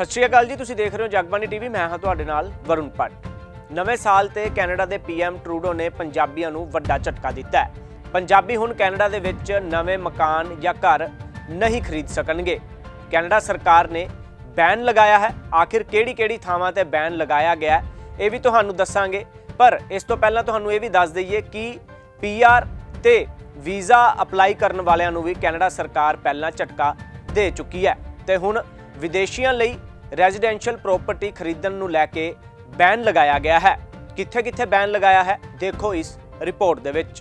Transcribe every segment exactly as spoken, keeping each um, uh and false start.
सत श्री अकाल जी, तुसीं देख रहे हो जगबानी टीवी। मैं हाँ तुहाडे नाल वरुण भट्ट। नवे साल ते कैनेडा दे पीएम ट्रूडो ने पंजाबियों नूं वड्डा झटका दिता है। पंजाबी हुण कैनेडा दे विच नवे मकान या घर नहीं खरीद सकणगे। कैनेडा सरकार ने बैन लगाया है। आखिर केड़ी केड़ी थावां ते बैन लगाया गया है ये भी तुहानूं दस्सांगे, पर इस तो पहलां तुहानूं ये भी दस दईए कि पीआर ते वीज़ा अप्लाई करन वालियां नूं भी कैनेडा सरकार पहलां झटका दे चुकी है ते हुण विदेशियां लई रेजिडेंशियल प्रॉपर्टी खरीदण नूं लैके बैन लगाया गया है। कित्थे कित्थे बैन लगाया है, देखो इस रिपोर्ट दे विच।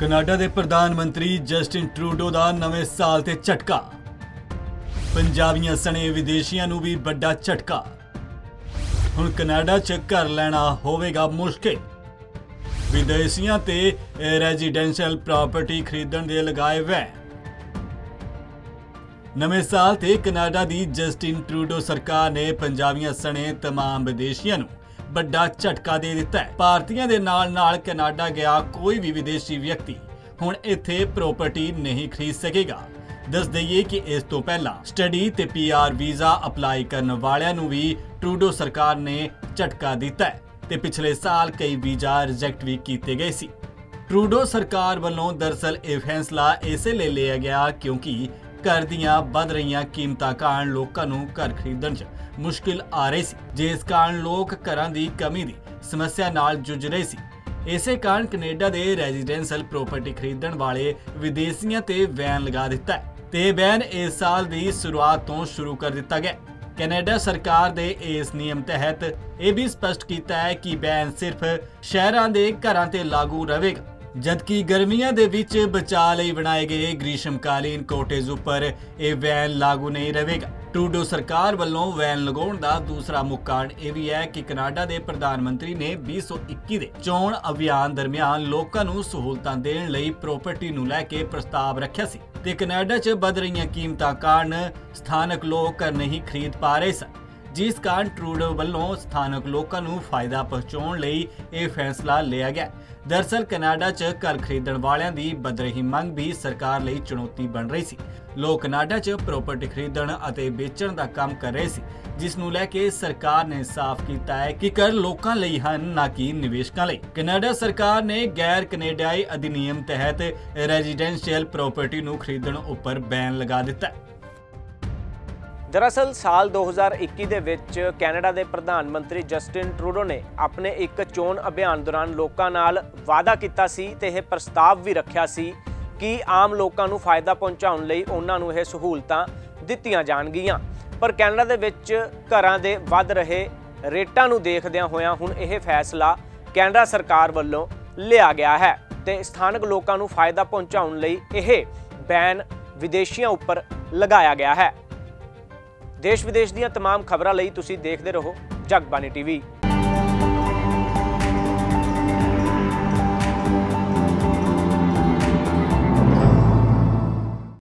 कनाडा दे प्रधानमंत्री जस्टिन ट्रूडो दा नवे साल ते झटका, पंजाबियां सने विदेशियां नूं भी बड़ा झटका। हुण कनाडा च घर लैना होवेगा मुश्किल। विदेशियां ते रेजिडेंशियल प्रॉपर्टी खरीदण दे लगाए बैन। नवे साल ते कनाडा दी जस्टिन ट्रूडो सरकार ने पंजाबियां सने तमाम विदेशियां नूं बड़ा झटका दे दिता है। भारतीयां दे नाल नाल कनाडा गया कोई भी विदेशी व्यक्ति हुण इत्थे प्रॉपर्टी नहीं खरीद सकेगा। दस दईए कि इस तो पहला स्टडी ते पीआर वीज़ा अप्लाई करन वालियां नूं भी ट्रूडो सरकार ने झटका दिता है ते पिछले साल कई वीज़ा रिजैक्ट भी किए गए सी। ट्रूडो सरकार वालों दरअसल यह फैसला इस लिए लिया गया क्योंकि घर दियां बढ़ रही कीमतां कारण लोकां नूं घर खरीदण च मुश्किल आ रही सी, जिस कारण लोग घरां दी कमी दी समस्या नाल जूझ रहे सी। इसे कारण कनेडा दे रेजिडेंशियल प्रॉपर्टी खरीदण वाले विदेशियां ते बैन लगा दिता है ते बैन इस साल दी शुरुआत तो शुरू कर दिता गया। कनाडा सरकार दे इस नियम तहत यह भी स्पष्ट किया है कि बैन सिर्फ शहरां दे घरां ते लागू रहेगा, जबकि गर्मियों के बीच बचाव लिए बनाए गए ग्रीष्मकालीन कोटेज उपर यह वैन लागू नहीं रहेगा। ट्रूडो सरकार वालों वैन लगाने का दूसरा मुख्य कारण यह भी है कि कनाडा के प्रधानमंत्री ने बीस सौ इक्की के चोण अभियान दरमियान लोगों को सहूलतें देने लई प्रॉपर्टी नूं लैके प्रस्ताव रखा सी ते कनाडा च बढ़ रही कीमतों कारण स्थानक लोग घर नहीं खरीद पा रहे सन, जिस कारण ट्रूडो वालों स्थानक लोगों को फायदा पहुंचाने लई यह फैसला लिया गया। दरअसल कनाडा च घर खरीदण वालियां दी बढ़ रही मंग भी सरकार लई चुनौती बन रही सी। लोग कनाडा च प्रॉपर्टी खरीदण अते बेचण दा काम कर रहे सी, जिस नूं लै के सरकार ने साफ कीता है कि कर लोकां लई हन ना कि निवेशकां लई। कनाडा सरकार ने गैर कनेडाई अधिनियम तहत रेजिडेंशियल प्रॉपर्टी नूं खरीदण उपर बैन लगा दिता है। दरअसल साल दो हज़ार इक्की दे विच कैनेडा के प्रधानमंत्री जस्टिन ट्रूडो ने अपने एक चोण अभियान दौरान लोगों नाल वादा किया सी ते यह प्रस्ताव भी रखा सी कि आम लोगों को फायदा पहुँचाने लई उन्हां नूं यह सहूलतां दित्तियां जाणगियां, पर कैनेडा दे विच घरां दे वध रहे रेटां नूं देखदियां होइयां हुण यह फैसला कैनेडा सरकार वल्लों लिया गया है ते स्थानक लोगों को फायदा पहुँचाने लई यह बैन विदेशियां उपर लगाया गया है। देश विदेश दीयां तमाम खबरां लई तुसीं देखदे रहो जगबानी टीवी।